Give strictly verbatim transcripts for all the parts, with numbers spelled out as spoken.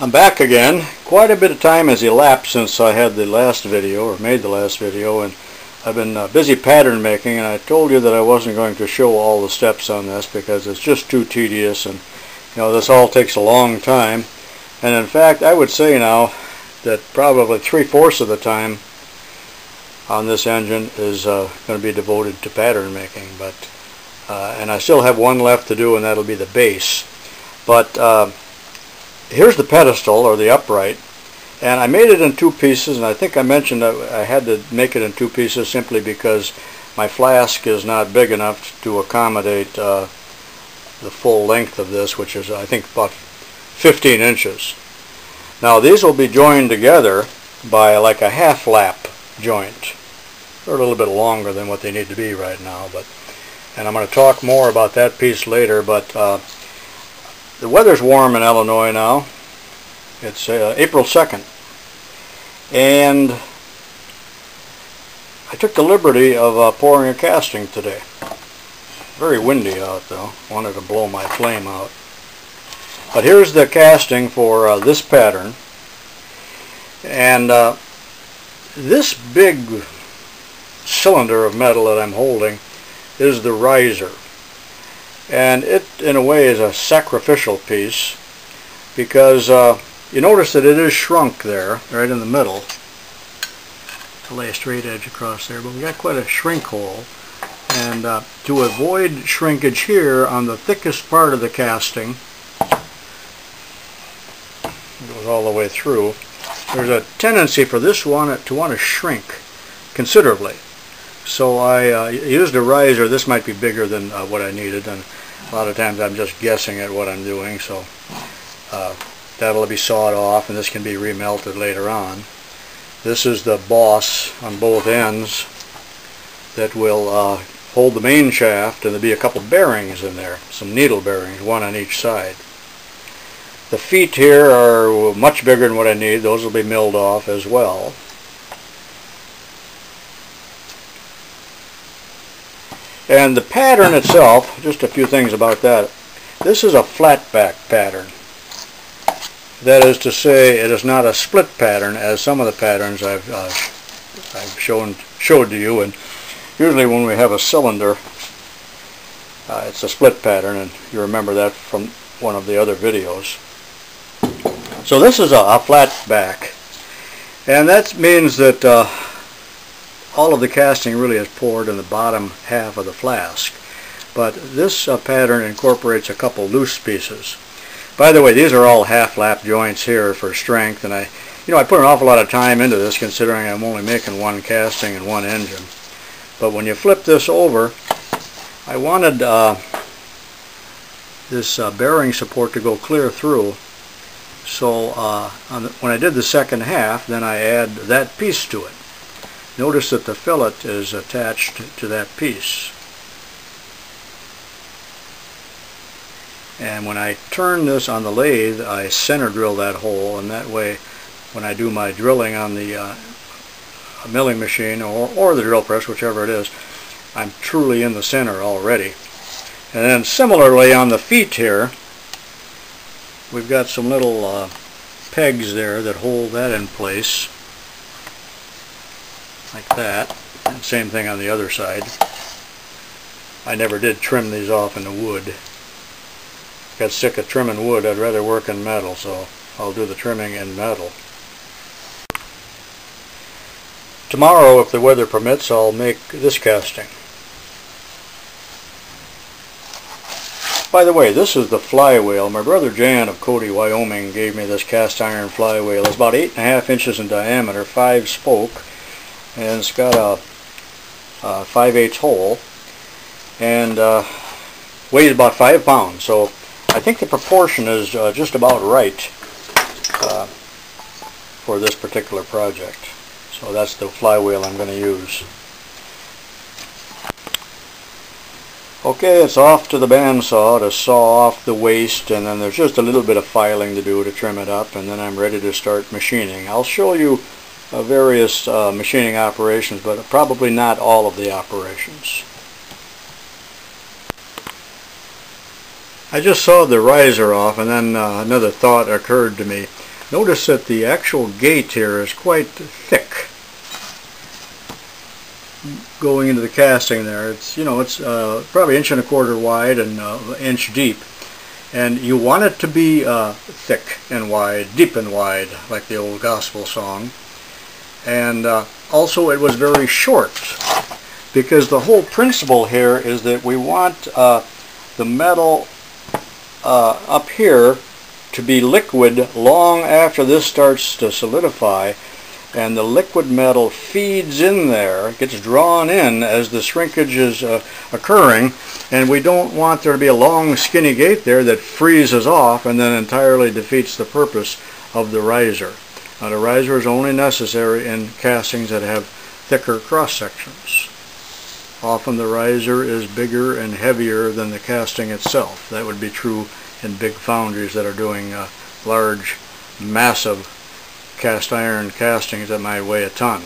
I'm back again. Quite a bit of time has elapsed since I had the last video, or made the last video, and I've been uh, busy pattern making, and I told you that I wasn't going to show all the steps on this because it's just too tedious, and you know, this all takes a long time. And in fact, I would say now that probably three-fourths of the time on this engine is uh, going to be devoted to pattern making, but uh, and I still have one left to do, and that'll be the base. But uh, here's the pedestal, or the upright, and I made it in two pieces, and I think I mentioned that I had to make it in two pieces simply because my flask is not big enough to accommodate uh, the full length of this, which is I think about fifteen inches. Now these will be joined together by like a half lap joint. They're a little bit longer than what they need to be right now, but and I'm going to talk more about that piece later, but uh, the weather's warm in Illinois now. It's uh, April second, and I took the liberty of uh, pouring a casting today. Very windy out though. Wanted to blow my flame out. But here's the casting for uh, this pattern, and uh, this big cylinder of metal that I'm holding is the riser. And it, in a way, is a sacrificial piece because uh, you notice that it is shrunk there, right in the middle. To lay a straight edge across there, but we got quite a shrink hole. And uh, to avoid shrinkage here on the thickest part of the casting, it goes all the way through, there's a tendency for this one to want to shrink considerably. So I uh, used a riser. This might be bigger than uh, what I needed, and a lot of times I'm just guessing at what I'm doing, so uh, that'll be sawed off, and this can be remelted later on. This is the boss on both ends that will uh, hold the main shaft, and there'll be a couple bearings in there, some needle bearings, one on each side. The feet here are much bigger than what I need. Those will be milled off as well. And the pattern itself, just a few things about that. This is a flat back pattern. That is to say, it is not a split pattern as some of the patterns I've, uh, I've shown showed to you. And usually when we have a cylinder, uh, it's a split pattern, and you remember that from one of the other videos. So this is a, a flat back, and that means that uh, all of the casting really is poured in the bottom half of the flask, but this uh, pattern incorporates a couple loose pieces. By the way, these are all half lap joints here for strength, and I, you know, I put an awful lot of time into this considering I'm only making one casting and one engine. But when you flip this over, I wanted uh, this uh, bearing support to go clear through, so uh, on the, when I did the second half, then I add that piece to it. Notice that the fillet is attached to that piece. And when I turn this on the lathe, I center drill that hole, and that way when I do my drilling on the uh, milling machine or, or the drill press, whichever it is, I'm truly in the center already. And then similarly on the feet here, we've got some little uh, pegs there that hold that in place. Like that, and same thing on the other side. I never did trim these off in the wood. Got sick of trimming wood. I'd rather work in metal, so I'll do the trimming in metal. Tomorrow, if the weather permits, I'll make this casting. By the way, this is the flywheel. My brother Jan of Cody, Wyoming gave me this cast iron flywheel. It's about eight and a half inches in diameter, five spoke. And it's got a, a five eighths hole, and uh, weighs about five pounds. So I think the proportion is uh, just about right uh, for this particular project. So that's the flywheel I'm going to use. Okay, it's off to the bandsaw to saw off the waist, and then there's just a little bit of filing to do to trim it up, and then I'm ready to start machining. I'll show you Uh, various uh, machining operations, but probably not all of the operations. I just sawed the riser off, and then uh, another thought occurred to me. Notice that the actual gate here is quite thick going into the casting there. It's, you know, it's uh, probably inch and a quarter wide and uh, inch deep, and you want it to be uh, thick and wide, deep and wide, like the old gospel song. And uh, also it was very short, because the whole principle here is that we want uh, the metal uh, up here to be liquid long after this starts to solidify, and the liquid metal feeds in there, gets drawn in as the shrinkage is uh, occurring, and we don't want there to be a long skinny gate there that freezes off and then entirely defeats the purpose of the riser. Now, the riser is only necessary in castings that have thicker cross sections. Often the riser is bigger and heavier than the casting itself. That would be true in big foundries that are doing uh, large, massive cast iron castings that might weigh a ton.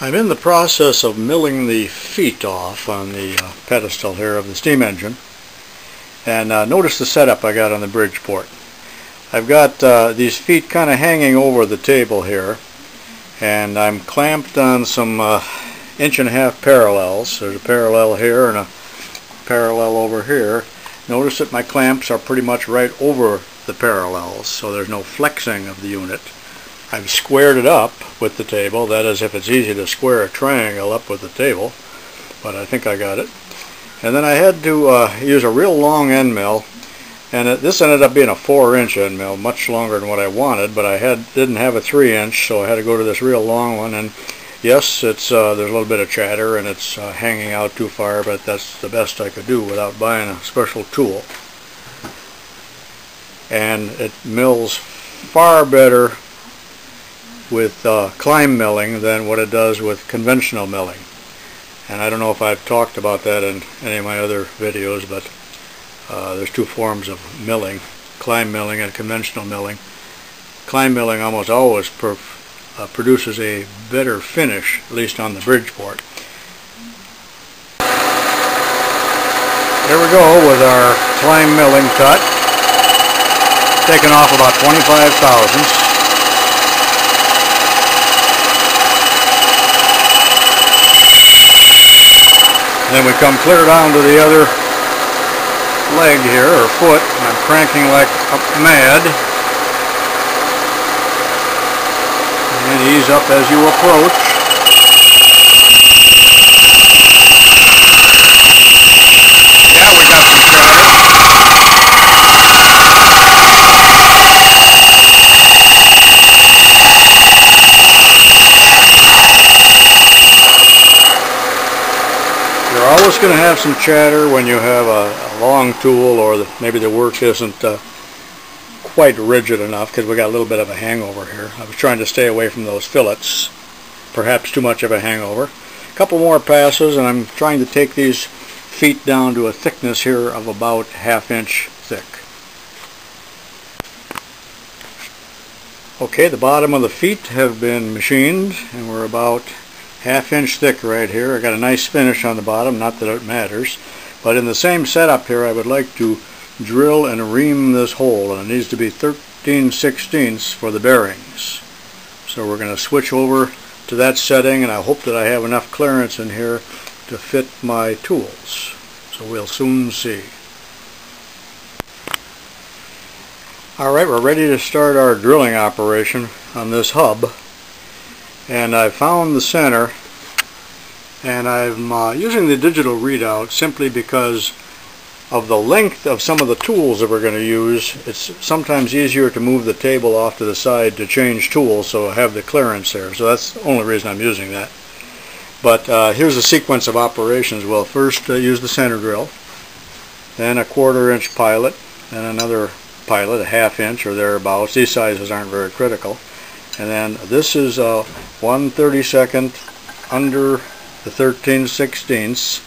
I'm in the process of milling the feet off on the uh, pedestal here of the steam engine. And uh, notice the setup I got on the Bridgeport. I've got uh, these feet kind of hanging over the table here, and I'm clamped on some uh, inch and a half parallels. There's a parallel here and a parallel over here. Notice that my clamps are pretty much right over the parallels, so there's no flexing of the unit. I've squared it up with the table. That is, if it's easy to square a triangle up with the table, but I think I got it. And then I had to uh, use a real long end mill, and it, this ended up being a four inch end mill, much longer than what I wanted, but I had didn't have a three inch, so I had to go to this real long one. And yes, it's uh, there's a little bit of chatter, and it's uh, hanging out too far, but that's the best I could do without buying a special tool. And it mills far better with uh, climb milling than what it does with conventional milling. And I don't know if I've talked about that in any of my other videos, but uh, there's two forms of milling: climb milling and conventional milling. Climb milling almost always per, uh, produces a better finish, at least on the Bridgeport. There we go with our climb milling cut, taking off about twenty-five thousandths. Then we come clear down to the other leg here, or foot, and I'm cranking like mad. And ease up as you approach. Yeah, we got some chatter. Always going to have some chatter when you have a, a long tool, or the, maybe the work isn't uh, quite rigid enough, because we got a little bit of a hangover here. I was trying to stay away from those fillets, perhaps too much of a hangover. A couple more passes, and I'm trying to take these feet down to a thickness here of about half inch thick. Okay, the bottom of the feet have been machined, and we're about half inch thick right here. I got a nice finish on the bottom, not that it matters, but in the same setup here I would like to drill and ream this hole, and it needs to be thirteen sixteenths for the bearings. So we're going to switch over to that setting, and I hope that I have enough clearance in here to fit my tools, so we'll soon see. Alright, we're ready to start our drilling operation on this hub. And I found the center, and I'm uh, using the digital readout simply because of the length of some of the tools that we're going to use. It's sometimes easier to move the table off to the side to change tools, so I have the clearance there. So that's the only reason I'm using that. But uh, here's the sequence of operations. We'll first uh, use the center drill, then a quarter inch pilot, then another pilot, a half inch or thereabouts. These sizes aren't very critical. And then this is a one thirty-second under the thirteen sixteenths,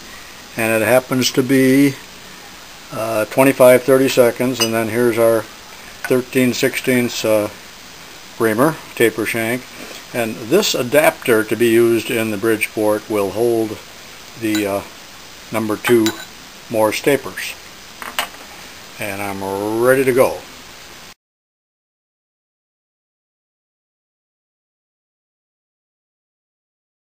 and it happens to be uh, twenty-five thirty-seconds. And then here's our thirteen sixteenths uh, reamer, taper shank. And this adapter to be used in the Bridgeport will hold the uh, number two Morse tapers. and I'm ready to go.